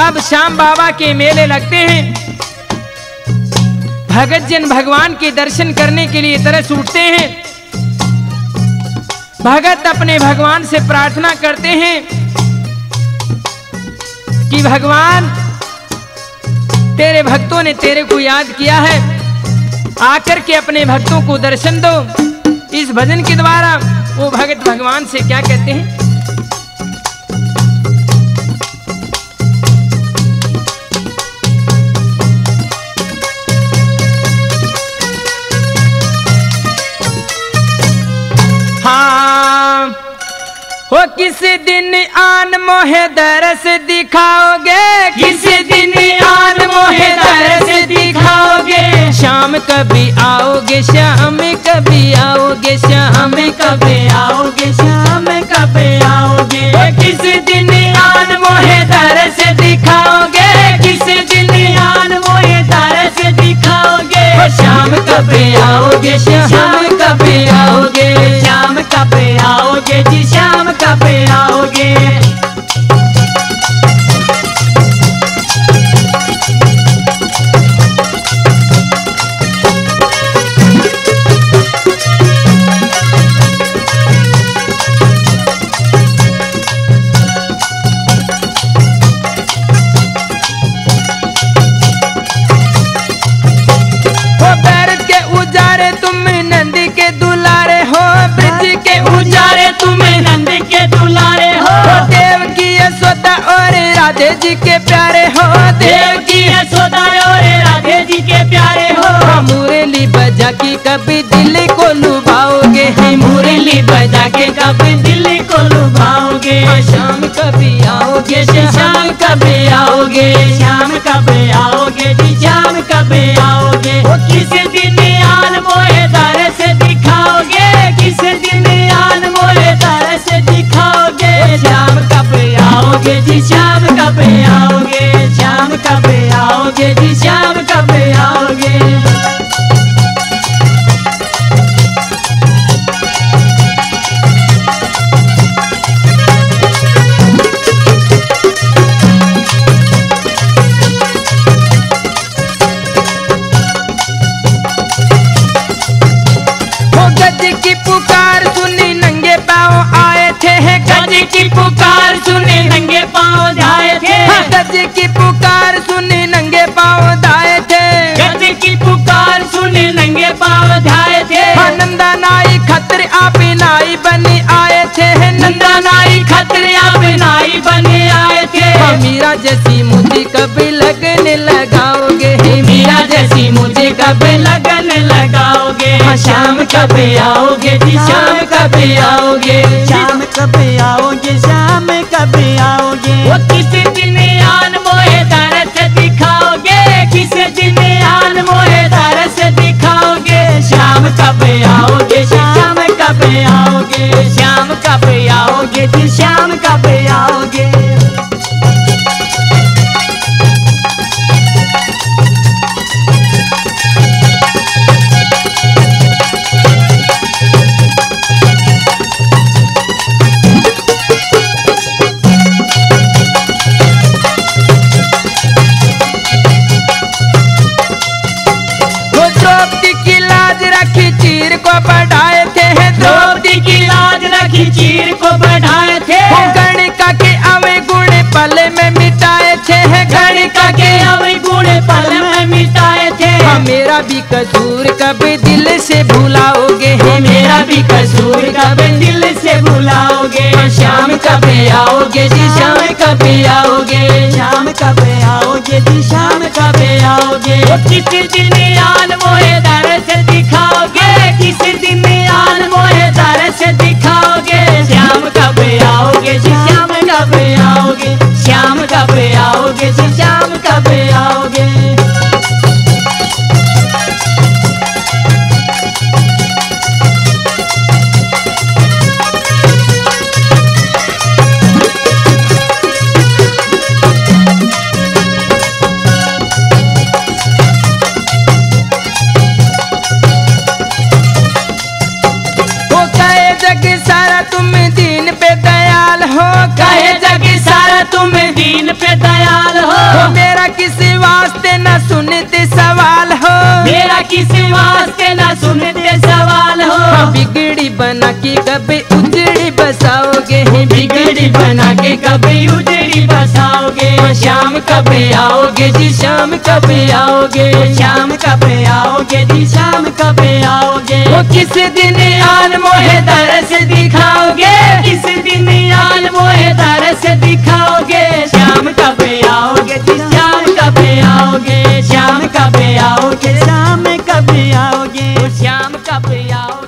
अब श्याम बाबा के मेले लगते हैं, भगत जन भगवान के दर्शन करने के लिए तरस उठते हैं। भगत अपने भगवान से प्रार्थना करते हैं कि भगवान, तेरे भक्तों ने तेरे को याद किया है, आकर के अपने भक्तों को दर्शन दो। इस भजन के द्वारा वो भगत भगवान से क्या कहते हैं? किस दिन आन मोहे दर्श दिखाओगे, किस दिन आन मोहे दर्श दिखाओगे, शाम कभी आओगे, शाम कभी आओगे, शाम कभी आओगे, शाम कभी आओगे, किस दिन आन मोहे दर्श दिखाओगे, किस दिन आन मोहे दर्श दिखाओगे, शाम कभी आओगे, शाम कभी आओगे, शाम कभी आओगे जी, शाम कभी आओगे। राधे जी के प्यारे हो, देव की यशोदा और राधे जी के प्यारे हो, मुरली बजा के कभी दिल को लुभाओगे, मुरली बजा के कभी दिल को लुभाओगे, शाम कभी आओगे, शाम कभी आओगे, शाम कभी आओगे जी, शाम कभी आओगे, किस दिन आन मोहे दर्श दिखाओगे, किस दिन आन मोहे दर्श दिखाओगे, शाम कभी आओगे जी, शाम कभी आओगे, शाम कभी आओगे जी, शाम कभी आओगे। वो गज की पुकार सुनी नंगे पांव आए थे, गज की पुकार सुनी नंगे पांव आए थे, गज की पुकार सुने नंगे पांव धाए थे, गज की पुकार सुने नंगे पांव धाए थे, नंदा नाई खतर आप नाई बने आए थे, नंदा नाई खतर आप नाई बने आए थे, मीरा जैसी मुझे कभी लगन लगाओगे, मीरा जैसी मुझे कभी लगन लगाओगे, शाम कभी आओगे जी, शाम कभी आओगे, शाम कभी आओगे, शाम कभी आओगे, किस दिन आन मोहे दर्श दिखाओगे, किस दिन आन मोहे दर्श दिखाओगे, शाम कभी आओगे, शाम कभी आओगे, शाम कभी आओगे जी, शाम कभी आओगे। चीर को बढ़ाए थे, गणिका के अवे गुण पल में मिटाए थे, गणिका के अवे गुण पल में मिटाए थे, मेरा भी कसूर कभी दिल से भुलाओगे, मेरा भी कसूर कभी दिल से भुलाओगे, शाम कभी आओगे जी, शाम कभी आओगे, शाम कभी आओगे जी, शाम कभी आओगे, किस दिन आन मोहे दर्श दिखाओगे, किस दिन आन मोहे दर्श दिखाओगे, श्याम कभी आओगे जी, श्याम कभी आओगे, श्याम कभी आओगे जी, श्याम कभी आओगे। सारा तुम दीन पे दयाल हो, कहे जग सारा तुम दीन पे दयाल हो, तो मेरा किसी वास्ते न सुनते सवाल हो, मेरा किसी वास्ते न सुनते सवाल हो। बिगड़ी बना के कभी उजड़ी बसाओगे, बिगड़ी बना के कभी उजड़ी बसाओगे। श्याम कभी आओगे जी, श्याम कभी आओगे, श्याम कभी आओगे जी, श्याम कभी आओगे। वो किस दिन आन मोहे तरस दिखाओगे, किस दिन आन मोहे तरस दिखाओगे। श्याम कभी आओगे जी, श्याम कभी आओगे, श्याम कभी आओगे, श्याम कभी आओगे, श्याम कभी आओगे।